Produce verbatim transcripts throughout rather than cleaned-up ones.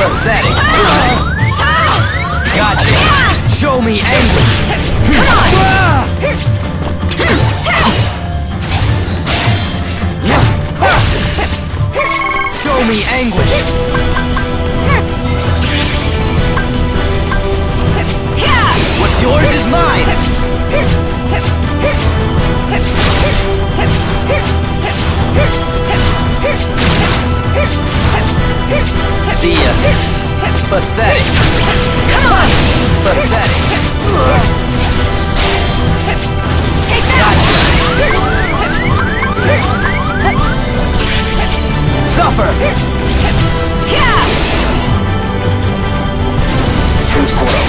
pathetic. Gotcha. Show me anguish. Come on. Show me anguish. What's yours is mine. See ya. Pathetic. Come on. Pathetic. Take that. Gotcha. Suffer. Yeah. Too slow.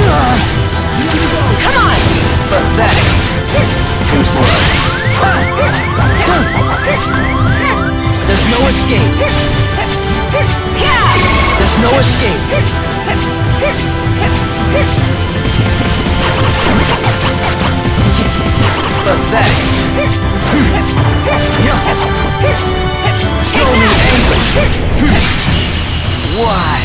Yeah. Come on. Pathetic. Too slow. There's no escape. There's no escape. Pathetic. Show me anguish. Why?